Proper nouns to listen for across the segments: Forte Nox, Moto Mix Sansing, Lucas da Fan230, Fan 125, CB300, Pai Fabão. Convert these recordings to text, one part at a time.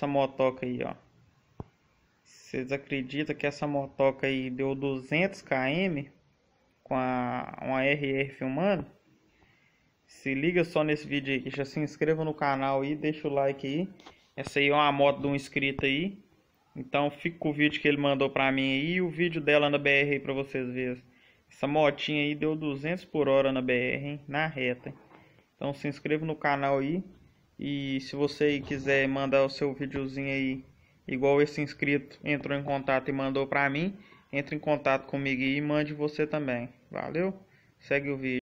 essa motoca aí, ó. Vocês acreditam que essa motoca aí deu 200 km com uma RR filmando? Se liga só nesse vídeo aí, já se inscreva no canal aí, deixa o like aí. Essa aí é uma moto de um inscrito aí. Então fica com o vídeo que ele mandou pra mim aí e o vídeo dela na BR aí pra vocês verem. Essa motinha aí deu 200 por hora na BR, hein? Na reta, hein? Então se inscreva no canal aí. E se você quiser mandar o seu videozinho aí, igual esse inscrito entrou em contato e mandou pra mim, entre em contato comigo e mande você também. Valeu? Segue o vídeo.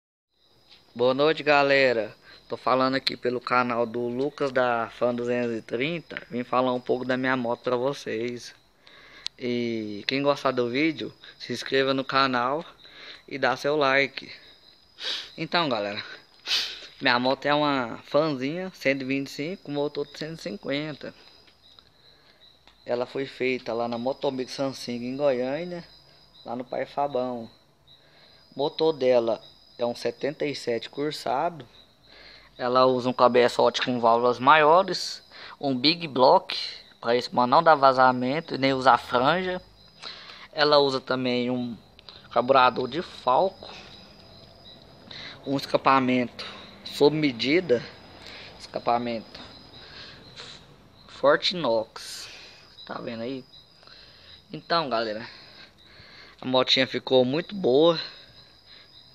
Boa noite, galera. Tô falando aqui pelo canal do Lucas da Fan230. Vim falar um pouco da minha moto pra vocês. E quem gostar do vídeo, se inscreva no canal e dá seu like. Então, galera, minha moto é uma fanzinha 125, motor de 150. Ela foi feita lá na Moto Mix Sansing em Goiânia, lá no Pai Fabão. O motor dela é um 77 cursado. Ela usa um cabeçote com válvulas maiores, um big block para isso não dar vazamento e nem usar franja. Ela usa também um carburador de falco, um escapamento sob medida, escapamento Forte Nox, tá vendo aí? Então, galera, a motinha ficou muito boa,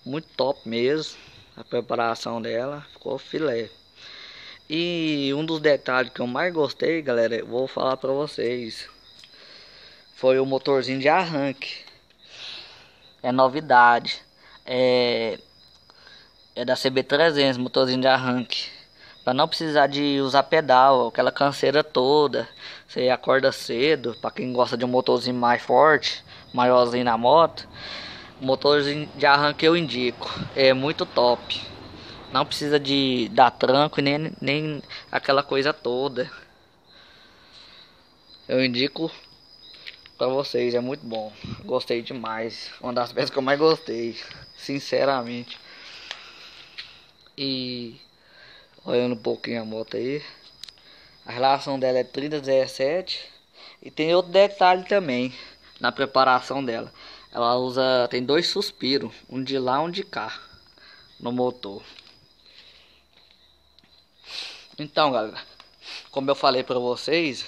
muito top mesmo. A preparação dela ficou filé. E um dos detalhes que eu mais gostei, galera, eu vou falar pra vocês, foi o motorzinho de arranque. É novidade, é da CB300, motorzinho de arranque, para não precisar de usar pedal, aquela canseira toda. Você acorda cedo, para quem gosta de um motorzinho mais forte, maiorzinho na moto, motorzinho de arranque eu indico, é muito top. Não precisa de dar tranco e nem aquela coisa toda. Eu indico para vocês, é muito bom. Gostei demais, uma das peças que eu mais gostei, sinceramente. E olhando um pouquinho a moto aí, a relação dela é 30/17. E tem outro detalhe também na preparação dela. Ela usa, tem dois suspiros, um de lá e um de cá no motor. Então, galera, como eu falei pra vocês,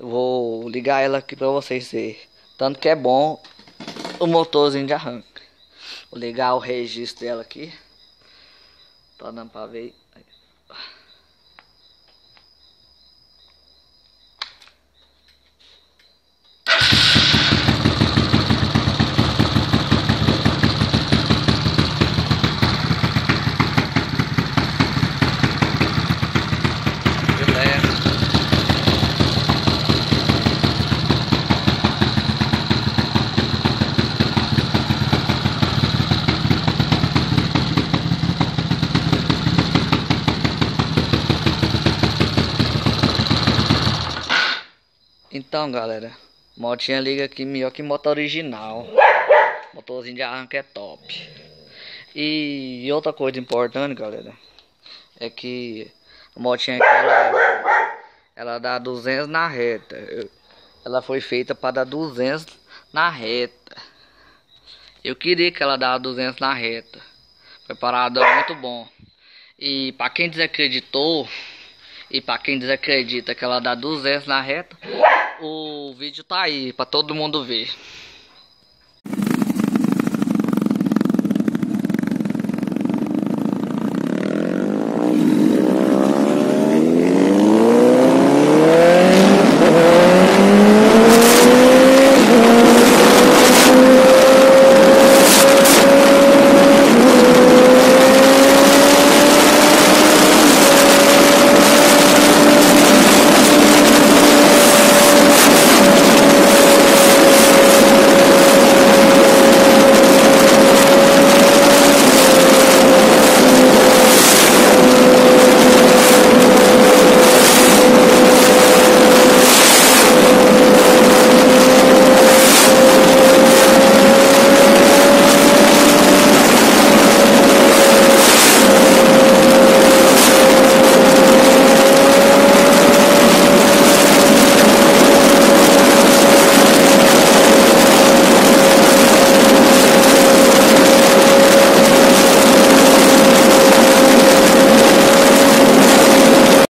eu vou ligar ela aqui pra vocês verem tanto que é bom o motorzinho de arranque. Vou ligar o registro dela aqui. Tá dando pra ver. Então, galera, motinha liga aqui melhor que moto original. Motorzinho de arranque é top. E outra coisa importante, galera, é que a motinha aqui, ela dá 200 na reta. Ela foi feita para dar 200 na reta. Eu queria que ela dava 200 na reta. Preparado é muito bom. E para quem desacreditou, e para quem desacredita que ela dá 200 na reta, o vídeo tá aí para todo mundo ver.